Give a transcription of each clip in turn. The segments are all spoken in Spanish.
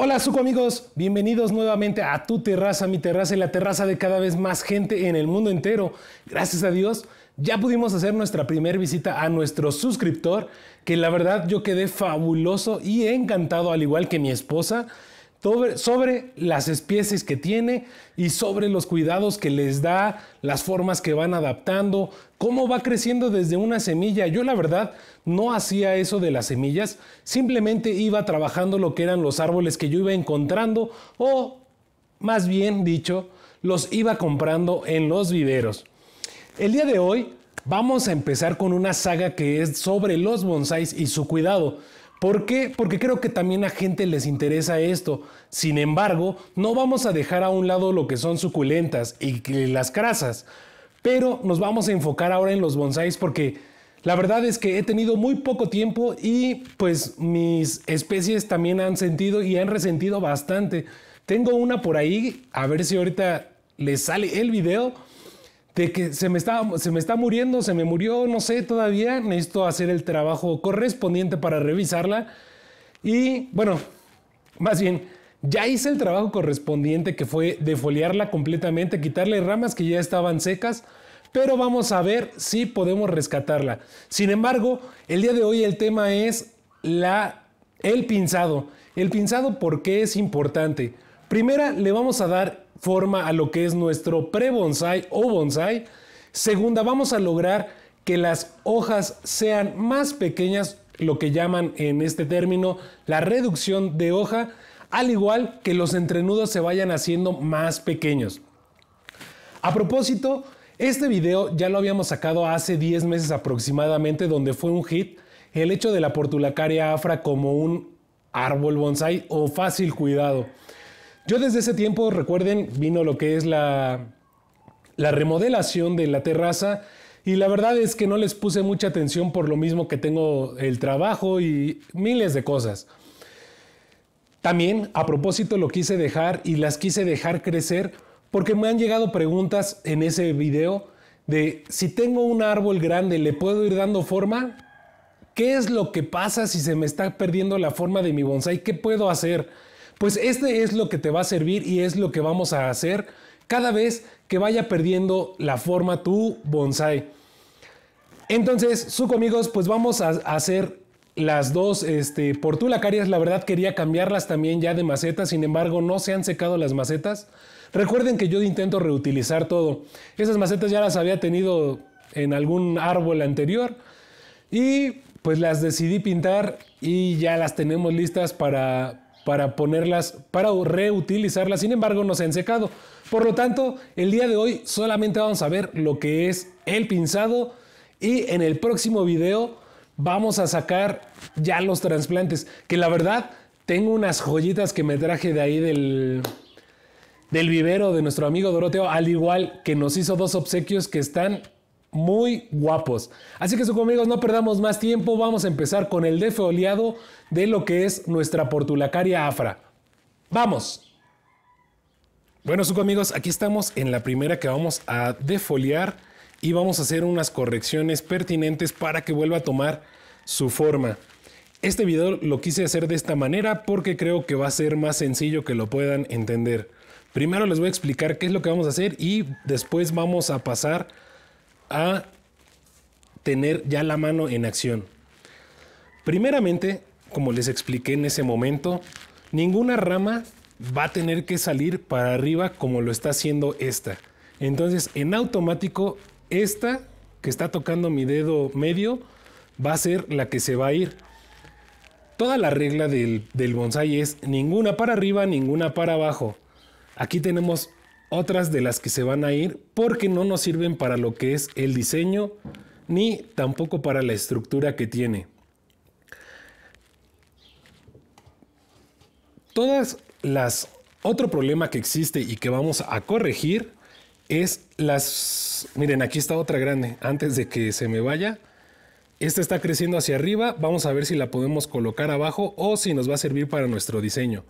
Hola Suco amigos, bienvenidos nuevamente a tu terraza, mi terraza y la terraza de cada vez más gente en el mundo entero. Gracias a Dios, ya pudimos hacer nuestra primera visita a nuestro suscriptor, que la verdad yo quedé fabuloso y encantado, al igual que mi esposa, sobre las especies que tiene y sobre los cuidados que les da, las formas que van adaptando, cómo va creciendo desde una semilla. Yo la verdad no hacía eso de las semillas, simplemente iba trabajando lo que eran los árboles que yo iba encontrando, o más bien dicho, los iba comprando en los viveros. El día de hoy vamos a empezar con una saga que es sobre los bonsáis y su cuidado. ¿Por qué? Porque creo que también a gente les interesa esto. Sin embargo, no vamos a dejar a un lado lo que son suculentas y las crasas, pero nos vamos a enfocar ahora en los bonsáis porque la verdad es que he tenido muy poco tiempo y pues mis especies también han sentido y han resentido bastante. Tengo una por ahí, a ver si ahorita les sale el video, de que se me está muriendo, se me murió, no sé todavía. Necesito hacer el trabajo correspondiente para revisarla. Y bueno, más bien, ya hice el trabajo correspondiente que fue defoliarla completamente, quitarle ramas que ya estaban secas, pero vamos a ver si podemos rescatarla. Sin embargo, el día de hoy el tema es el pinzado. El pinzado, ¿por qué es importante? Primera, le vamos a dar forma a lo que es nuestro pre-bonsai o bonsai. Segunda, vamos a lograr que las hojas sean más pequeñas, lo que llaman en este término la reducción de hoja, al igual que los entrenudos se vayan haciendo más pequeños. A propósito, este video ya lo habíamos sacado hace 10 meses aproximadamente, donde fue un hit el hecho de la portulacaria afra como un árbol bonsai o fácil cuidado. Yo desde ese tiempo, recuerden, vino lo que es la remodelación de la terraza y la verdad es que no les puse mucha atención por lo mismo que tengo el trabajo y miles de cosas. También, a propósito, lo quise dejar y las quise dejar crecer porque me han llegado preguntas en ese video de si tengo un árbol grande, ¿le puedo ir dando forma? ¿Qué es lo que pasa si se me está perdiendo la forma de mi bonsái? ¿Qué puedo hacer? Pues este es lo que te va a servir y es lo que vamos a hacer cada vez que vaya perdiendo la forma tu bonsai. Entonces, Suco amigos, pues vamos a hacer las dos portulacarias. La verdad quería cambiarlas también ya de macetas, sin embargo no se han secado las macetas. Recuerden que yo intento reutilizar todo. Esas macetas ya las había tenido en algún árbol anterior y pues las decidí pintar y ya las tenemos listas para ponerlas, para reutilizarlas. Sin embargo, no se han secado. Por lo tanto, el día de hoy solamente vamos a ver lo que es el pinzado y en el próximo video vamos a sacar ya los trasplantes, que la verdad tengo unas joyitas que me traje de ahí del vivero de nuestro amigo Doroteo, al igual que nos hizo dos obsequios que están muy guapos. Así que amigos, no perdamos más tiempo, vamos a empezar con el defoliado de lo que es nuestra portulacaria afra. ¡Vamos! Bueno amigos, aquí estamos en la primera que vamos a defoliar y vamos a hacer unas correcciones pertinentes para que vuelva a tomar su forma. Este video lo quise hacer de esta manera porque creo que va a ser más sencillo que lo puedan entender. Primero les voy a explicar qué es lo que vamos a hacer y después vamos a pasar a tener ya la mano en acción. Primeramente, como les expliqué en ese momento, ninguna rama va a tener que salir para arriba como lo está haciendo esta. Entonces, en automático, esta que está tocando mi dedo medio va a ser la que se va a ir. Toda la regla del bonsái es ninguna para arriba, ninguna para abajo. Aquí tenemos otras de las que se van a ir porque no nos sirven para lo que es el diseño ni tampoco para la estructura que tiene. Otro problema que existe y que vamos a corregir es miren, aquí está otra grande. Antes de que se me vaya, esta está creciendo hacia arriba. Vamos a ver si la podemos colocar abajo o si nos va a servir para nuestro diseño.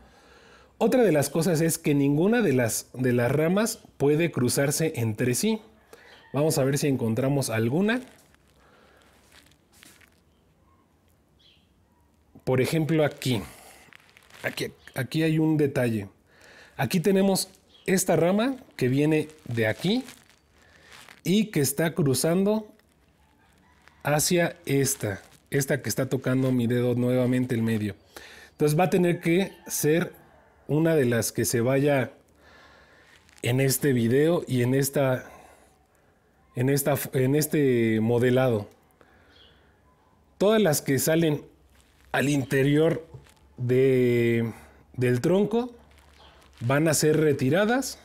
Otra de las cosas es que ninguna de las ramas puede cruzarse entre sí. Vamos a ver si encontramos alguna. Por ejemplo, aquí. aquí hay un detalle. Aquí tenemos esta rama que viene de aquí y que está cruzando hacia esta que está tocando mi dedo nuevamente el medio. Entonces va a tener que ser una de las que se vaya en este video y en este modelado. Todas las que salen al interior del tronco van a ser retiradas,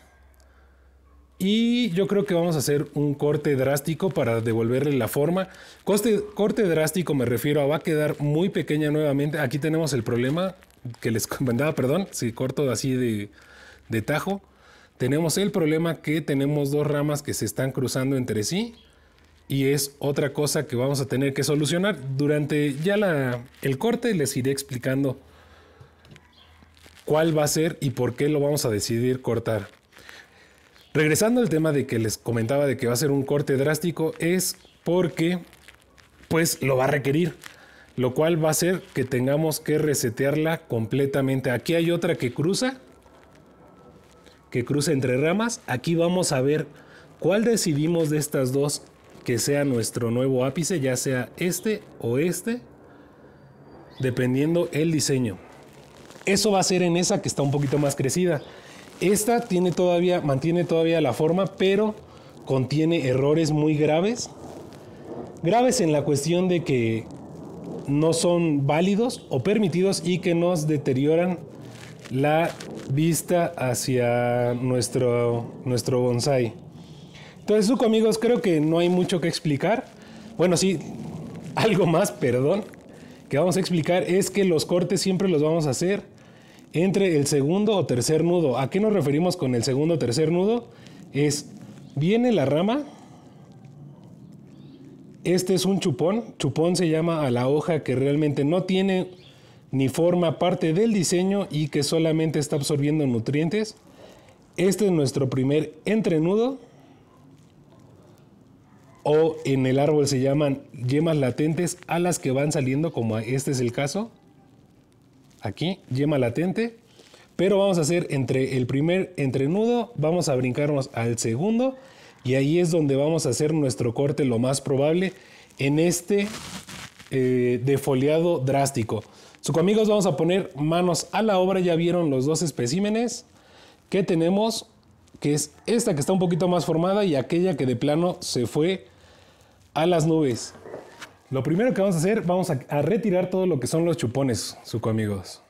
y yo creo que vamos a hacer un corte drástico para devolverle la forma. Corte drástico me refiero a va a quedar muy pequeña nuevamente. Aquí tenemos el problema que les comentaba, perdón, si corto así de tajo. Tenemos el problema que tenemos dos ramas que se están cruzando entre sí, y es otra cosa que vamos a tener que solucionar. Durante ya el corte les iré explicando cuál va a ser y por qué lo vamos a decidir cortar. Regresando al tema de que les comentaba de que va a ser un corte drástico, es porque pues lo va a requerir, lo cual va a hacer que tengamos que resetearla completamente. Aquí hay otra que cruza entre ramas. Aquí vamos a ver cuál decidimos de estas dos que sea nuestro nuevo ápice, ya sea este o este, dependiendo el diseño. Eso va a ser en esa que está un poquito más crecida. Esta mantiene todavía la forma, pero contiene errores muy graves. Graves en la cuestión de que no son válidos o permitidos y que nos deterioran la vista hacia nuestro bonsái. Entonces, Zuko, amigos, creo que no hay mucho que explicar. Bueno, sí, algo más, perdón, que vamos a explicar es que los cortes siempre los vamos a hacer entre el segundo o tercer nudo. ¿A qué nos referimos con el segundo o tercer nudo? Es, viene la rama, este es un chupón. Chupón se llama a la hoja que realmente no tiene ni forma parte del diseño y que solamente está absorbiendo nutrientes. Este es nuestro primer entrenudo, o en el árbol se llaman yemas latentes a las que van saliendo, como este es el caso. Aquí, yema latente. Pero vamos a hacer entre el primer entrenudo, vamos a brincarnos al segundo, y ahí es donde vamos a hacer nuestro corte lo más probable en este defoliado drástico. Zuko, amigos, vamos a poner manos a la obra. Ya vieron los dos especímenes que tenemos, que es esta que está un poquito más formada y aquella que de plano se fue a las nubes. Lo primero que vamos a hacer, vamos a retirar todo lo que son los chupones, Zuko, amigos.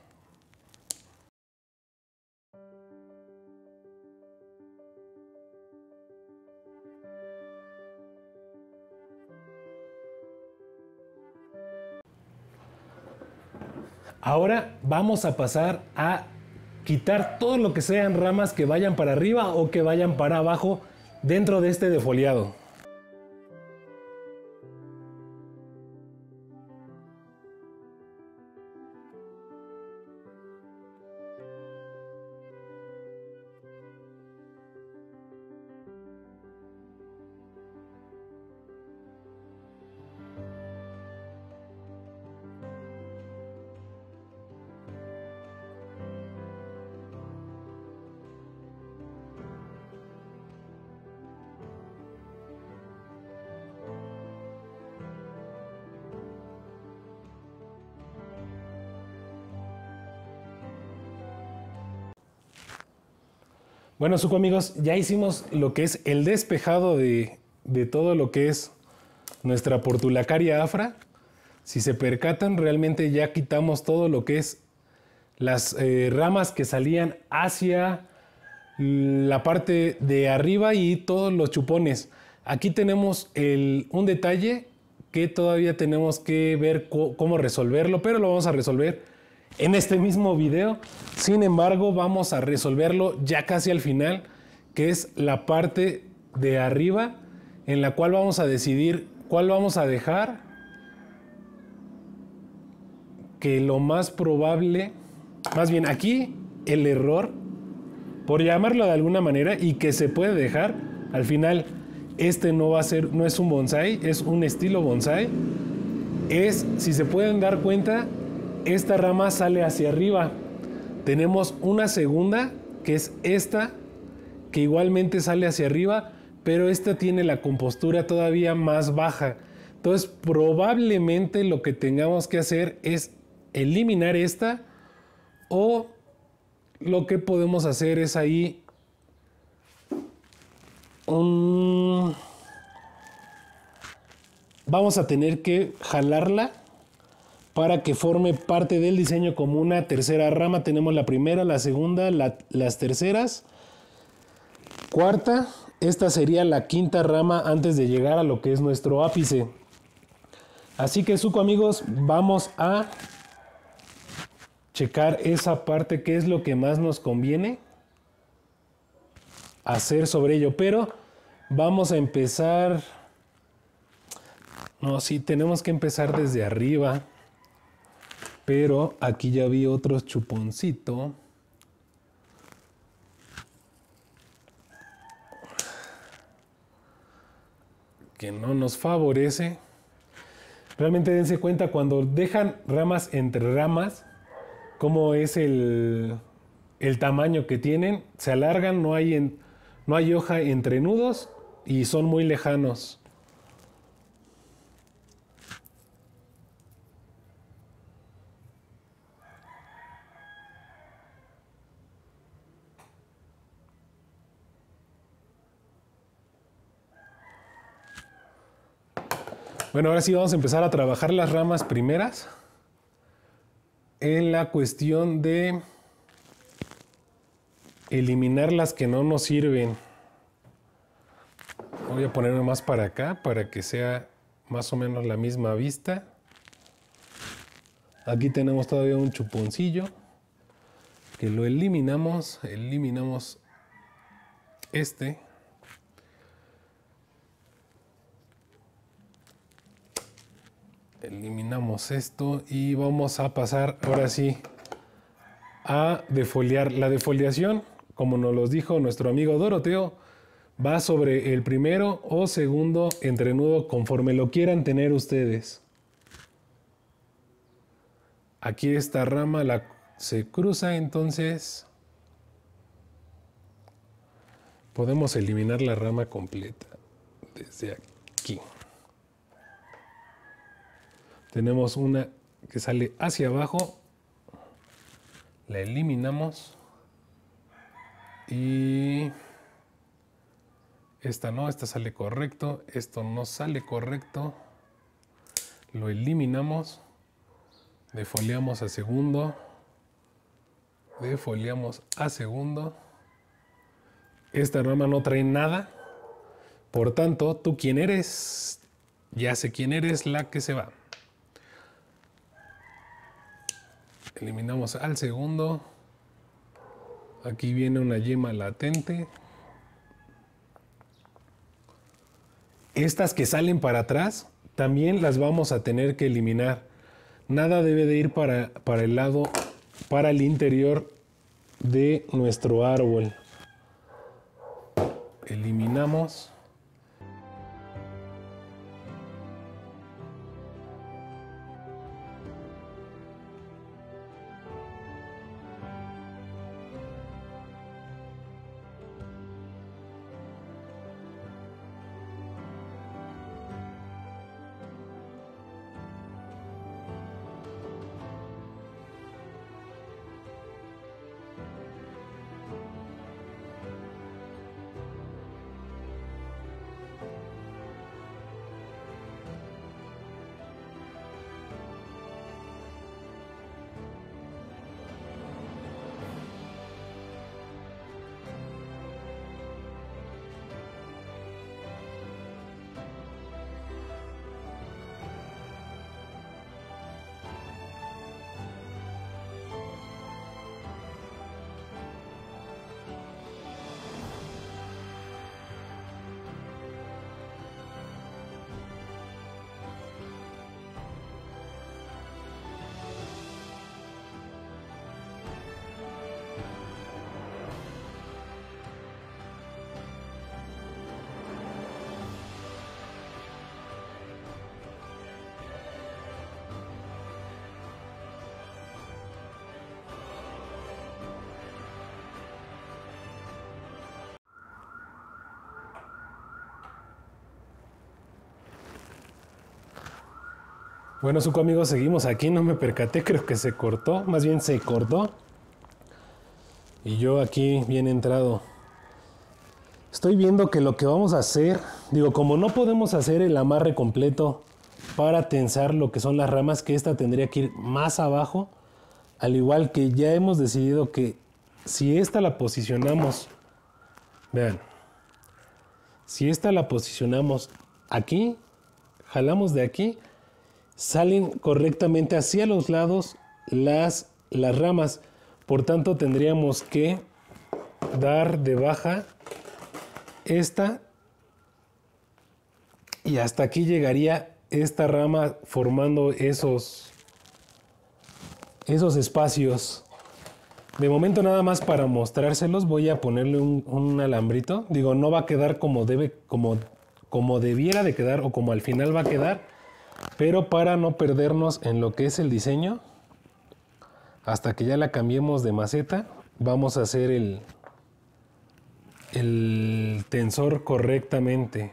Ahora vamos a pasar a quitar todo lo que sean ramas que vayan para arriba o que vayan para abajo dentro de este defoliado. Bueno, Zuko, amigos, ya hicimos lo que es el despejado de todo lo que es nuestra portulacaria afra. Si se percatan, realmente ya quitamos todo lo que es las ramas que salían hacia la parte de arriba y todos los chupones. Aquí tenemos un detalle que todavía tenemos que ver cómo resolverlo, pero lo vamos a resolver en este mismo video. Sin embargo, vamos a resolverlo ya casi al final, que es la parte de arriba, en la cual vamos a decidir cuál vamos a dejar, que lo más probable, más bien aquí el error, por llamarlo de alguna manera, y que se puede dejar al final. Este no va a ser, no es un bonsái, es un estilo bonsái. Es, si se pueden dar cuenta, esta rama sale hacia arriba. Tenemos una segunda, que es esta, que igualmente sale hacia arriba, pero esta tiene la compostura todavía más baja. Entonces probablemente lo que tengamos que hacer es eliminar esta, o lo que podemos hacer es ahí vamos a tener que jalarla para que forme parte del diseño como una tercera rama. Tenemos la primera, la segunda, las terceras, cuarta. Esta sería la quinta rama antes de llegar a lo que es nuestro ápice. Así que, Zuko, amigos, vamos a checar esa parte, que es lo que más nos conviene hacer sobre ello. Pero vamos a empezar... No, sí, tenemos que empezar desde arriba. Pero aquí ya vi otro chuponcito. Que no nos favorece. Realmente dense cuenta cuando dejan ramas entre ramas cómo es el tamaño que tienen. Se alargan, no hay hoja entre nudos y son muy lejanos. Bueno, ahora sí vamos a empezar a trabajar las ramas primeras en la cuestión de eliminar las que no nos sirven. Voy a ponerme más para acá para que sea más o menos la misma vista. Aquí tenemos todavía un chuponcillo que lo eliminamos. Eliminamos este. Eliminamos esto y vamos a pasar ahora sí a defoliar. La defoliación, como nos los dijo nuestro amigo Doroteo, va sobre el primero o segundo entrenudo conforme lo quieran tener ustedes. Aquí esta rama se cruza, entonces podemos eliminar la rama completa desde aquí. Tenemos una que sale hacia abajo, la eliminamos y esta no, esta sale correcto, esto no sale correcto, lo eliminamos, defoliamos a segundo, esta rama no trae nada, por tanto, ¿tú quién eres? Ya sé quién eres, la que se va. Eliminamos al segundo. Aquí viene una yema latente. Estas que salen para atrás también las vamos a tener que eliminar. Nada debe de ir para el interior de nuestro árbol. Eliminamos. Bueno, Zuko, amigos, seguimos aquí. No me percaté, creo que se cortó. Más bien se cortó. Y yo aquí bien entrado. Estoy viendo que lo que vamos a hacer... Digo, como no podemos hacer el amarre completo para tensar lo que son las ramas, que esta tendría que ir más abajo. Al igual que ya hemos decidido que si esta la posicionamos... Vean. Si esta la posicionamos aquí, jalamos de aquí... Salen correctamente hacia los lados las ramas. Por tanto, tendríamos que dar de baja esta. Y hasta aquí llegaría esta rama formando esos espacios. De momento, nada más para mostrárselos, voy a ponerle un alambrito. Digo, no va a quedar como debiera de quedar o como al final va a quedar. Pero para no perdernos en lo que es el diseño, hasta que ya la cambiemos de maceta, vamos a hacer el tensor correctamente.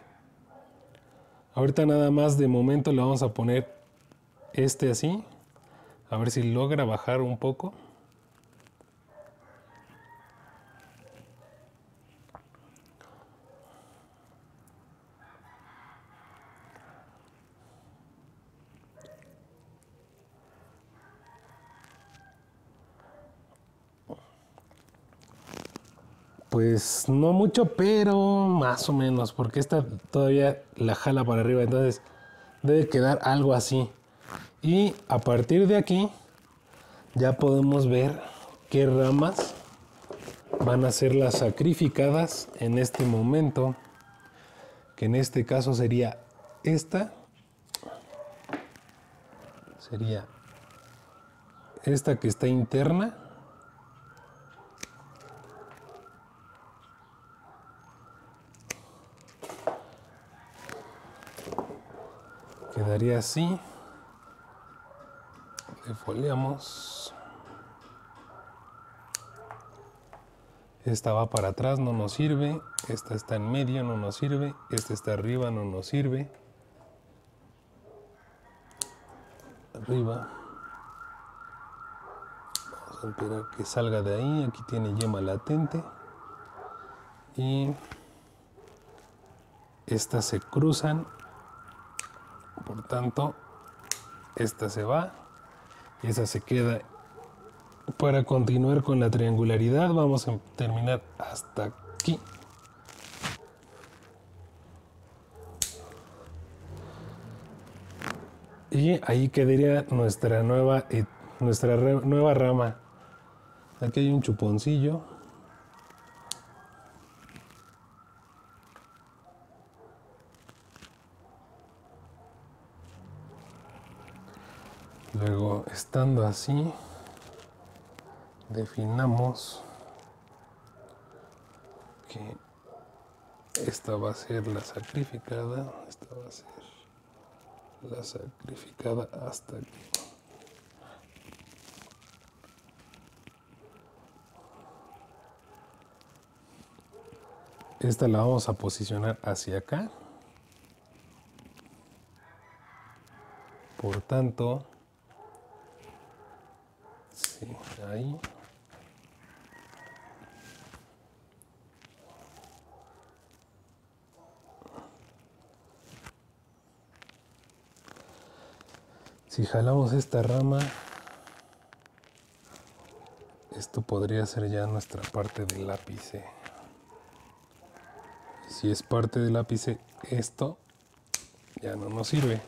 Ahorita nada más de momento le vamos a poner así. A ver si logra bajar un poco. Pues no mucho, pero más o menos, porque esta todavía la jala para arriba, entonces debe quedar algo así. Y a partir de aquí ya podemos ver qué ramas van a ser las sacrificadas en este momento, que en este caso sería esta que está interna. Quedaría así. Le foliamos. Esta va para atrás, no nos sirve. Esta está en medio, no nos sirve. Esta está arriba, no nos sirve. Arriba. Vamos a esperar que salga de ahí. Aquí tiene yema latente. Y estas se cruzan. Por tanto, esta se va y esa se queda. Para continuar con la triangularidad, vamos a terminar hasta aquí. Y ahí quedaría nuestra nueva rama. Aquí hay un chuponcillo. Luego, estando así, definamos que esta va a ser la sacrificada, esta va a ser la sacrificada hasta aquí. Esta la vamos a posicionar hacia acá. Por tanto, ahí. Si jalamos esta rama, esto podría ser ya nuestra parte del ápice. Si es parte del ápice, esto ya no nos sirve.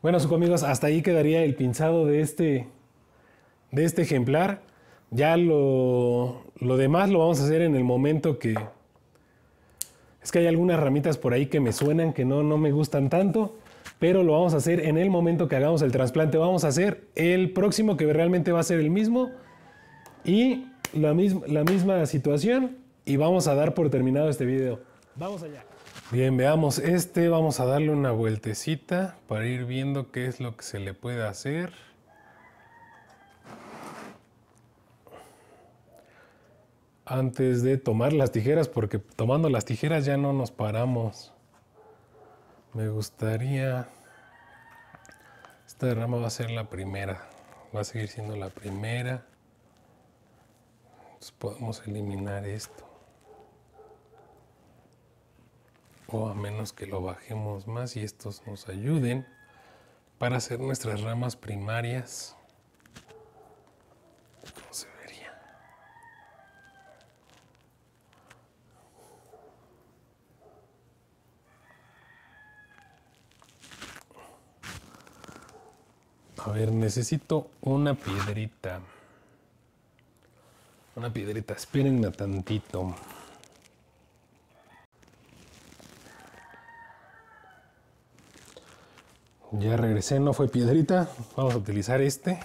Bueno, amigos, hasta ahí quedaría el pinzado de este ejemplar. Ya lo demás lo vamos a hacer en el momento que... Es que hay algunas ramitas por ahí que me suenan, que no me gustan tanto, pero lo vamos a hacer en el momento que hagamos el trasplante. Vamos a hacer el próximo, que realmente va a ser el mismo, y la misma situación, y vamos a dar por terminado este video. Vamos allá. Bien, veamos este. Vamos a darle una vueltecita para ir viendo qué es lo que se le puede hacer. Antes de tomar las tijeras, porque tomando las tijeras ya no nos paramos. Me gustaría... Esta rama va a ser la primera. Va a seguir siendo la primera. Entonces podemos eliminar esto. O a menos que lo bajemos más y estos nos ayuden para hacer nuestras ramas primarias. ¿Cómo se vería? A ver, necesito una piedrita. Una piedrita, espérenme tantito. Ya regresé, no fue piedrita. Vamos a utilizar este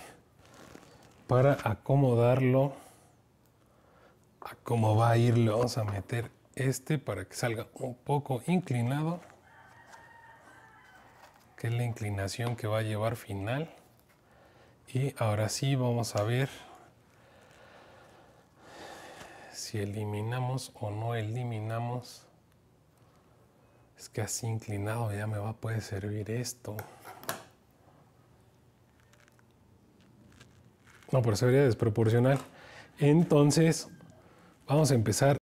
para acomodarlo a cómo va a ir. Le vamos a meter este para que salga un poco inclinado, que es la inclinación que va a llevar final. Y ahora sí vamos a ver si eliminamos o no eliminamos. Es que así inclinado ya me va a poder servir esto. No, pero se vería desproporcional. Entonces, vamos a empezar.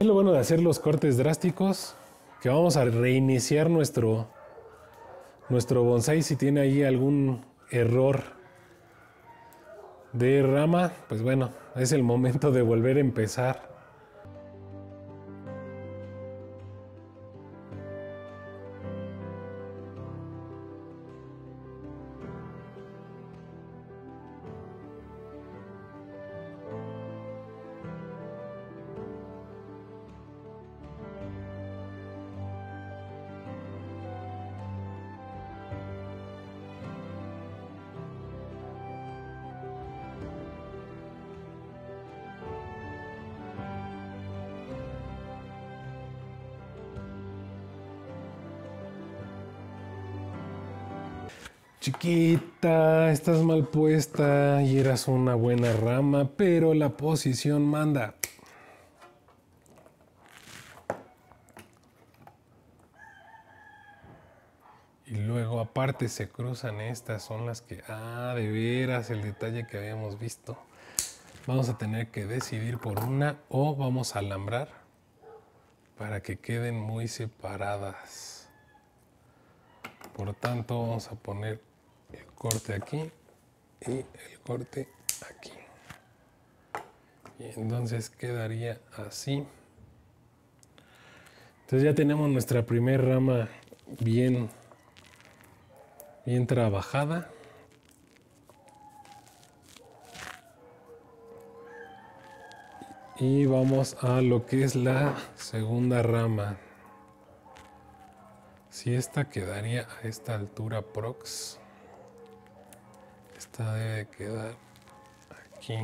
Es lo bueno de hacer los cortes drásticos, que vamos a reiniciar nuestro bonsái. Si tiene ahí algún error de rama, pues bueno, es el momento de volver a empezar. Chiquita, estás mal puesta y eras una buena rama, pero la posición manda. Y luego aparte se cruzan estas, son las que... Ah, de veras, el detalle que habíamos visto. Vamos a tener que decidir por una, o vamos a alambrar para que queden muy separadas. Por tanto, vamos a poner el corte aquí y el corte aquí, y entonces quedaría así. Entonces ya tenemos nuestra primera rama bien trabajada. Y vamos a lo que es la segunda rama. Si esta quedaría a esta altura prox, esta debe quedar aquí.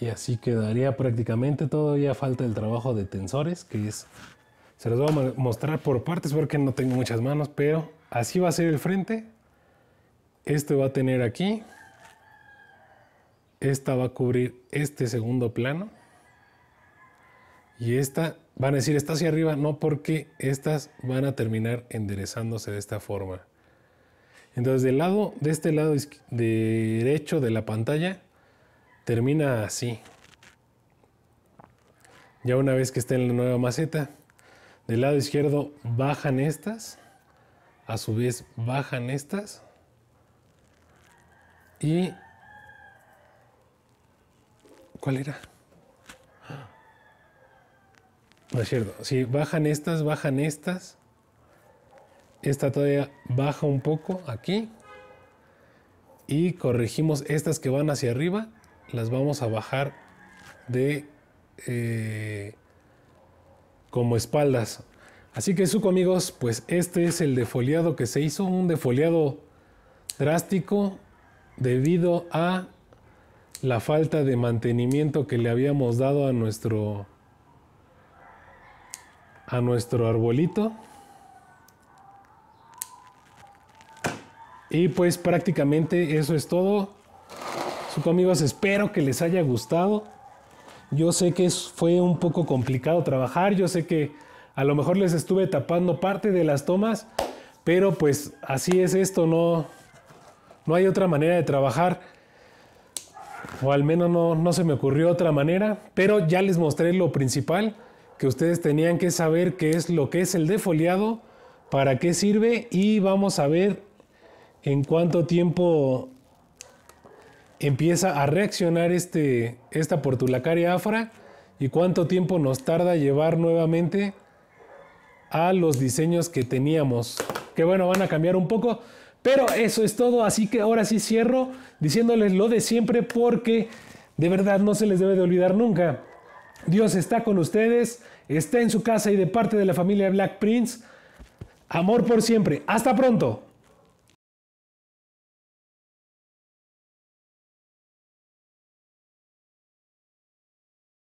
Y así quedaría prácticamente todo. Ya falta el trabajo de tensores, que es... Se los voy a mostrar por partes porque no tengo muchas manos, pero así va a ser el frente. Este va a tener aquí. Esta va a cubrir este segundo plano. Y esta, van a decir, está hacia arriba. No, porque estas van a terminar enderezándose de esta forma. Entonces, del lado, de este lado derecho de la pantalla, termina así. Ya una vez que esté en la nueva maceta, del lado izquierdo bajan estas, a su vez bajan estas, y... ¿cuál era? No es cierto, sí, bajan estas, esta todavía baja un poco aquí, y corregimos estas que van hacia arriba, las vamos a bajar de... como espaldas. Así que suco, amigos, pues este es el defoliado que se hizo, un defoliado drástico debido a la falta de mantenimiento que le habíamos dado a nuestro arbolito. Y pues prácticamente eso es todo, suco, amigos. Espero que les haya gustado. Yo sé que fue un poco complicado trabajar, yo sé que a lo mejor les estuve tapando parte de las tomas, pero pues así es esto, no hay otra manera de trabajar, o al menos no se me ocurrió otra manera, pero ya les mostré lo principal, que ustedes tenían que saber qué es lo que es el defoliado, para qué sirve, y vamos a ver en cuánto tiempo empieza a reaccionar esta portulacaria afra y cuánto tiempo nos tarda llevar nuevamente a los diseños que teníamos, que bueno, van a cambiar un poco, pero eso es todo. Así que ahora sí cierro diciéndoles lo de siempre, porque de verdad no se les debe de olvidar nunca: Dios está con ustedes, está en su casa, y de parte de la familia Black Prince, amor por siempre. Hasta pronto.